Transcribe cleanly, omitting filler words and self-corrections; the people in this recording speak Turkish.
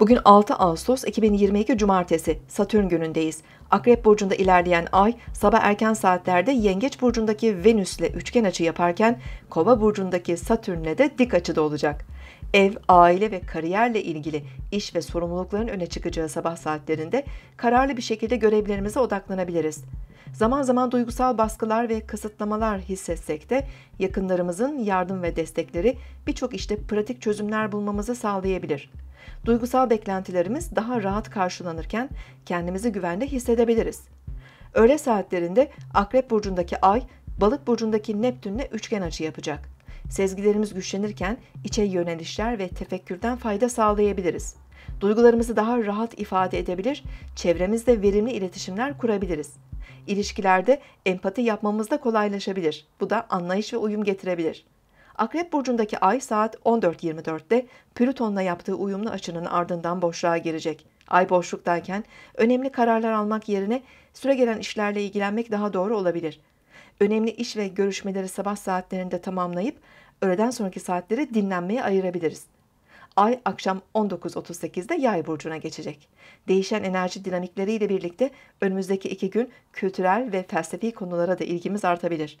Bugün 6 Ağustos 2022 Cumartesi Satürn günündeyiz. Akrep Burcu'nda ilerleyen ay sabah erken saatlerde Yengeç Burcu'ndaki Venüs'le üçgen açı yaparken Kova Burcu'ndaki Satürn'le de dik açıda olacak. Ev, aile ve kariyerle ilgili iş ve sorumlulukların öne çıkacağı sabah saatlerinde kararlı bir şekilde görevlerimize odaklanabiliriz. Zaman zaman duygusal baskılar ve kısıtlamalar hissetsek de yakınlarımızın yardım ve destekleri birçok işte pratik çözümler bulmamızı sağlayabilir. Duygusal beklentilerimiz daha rahat karşılanırken kendimizi güvende hissedebiliriz. Öğle saatlerinde Akrep Burcu'ndaki Ay, Balık Burcu'ndaki Neptün'le üçgen açı yapacak. Sezgilerimiz güçlenirken içe yönelişler ve tefekkürden fayda sağlayabiliriz. Duygularımızı daha rahat ifade edebilir, çevremizde verimli iletişimler kurabiliriz. İlişkilerde empati yapmamız da kolaylaşabilir. Bu da anlayış ve uyum getirebilir. Akrep Burcu'ndaki Ay saat 14.24'te Plüton'la yaptığı uyumlu açının ardından boşluğa girecek. Ay boşluktayken önemli kararlar almak yerine süregelen işlerle ilgilenmek daha doğru olabilir. Önemli iş ve görüşmeleri sabah saatlerinde tamamlayıp öğleden sonraki saatleri dinlenmeye ayırabiliriz. Ay akşam 19.38'de Yay burcuna geçecek. Değişen enerji dinamikleriyle birlikte önümüzdeki 2 gün kültürel ve felsefi konulara da ilgimiz artabilir.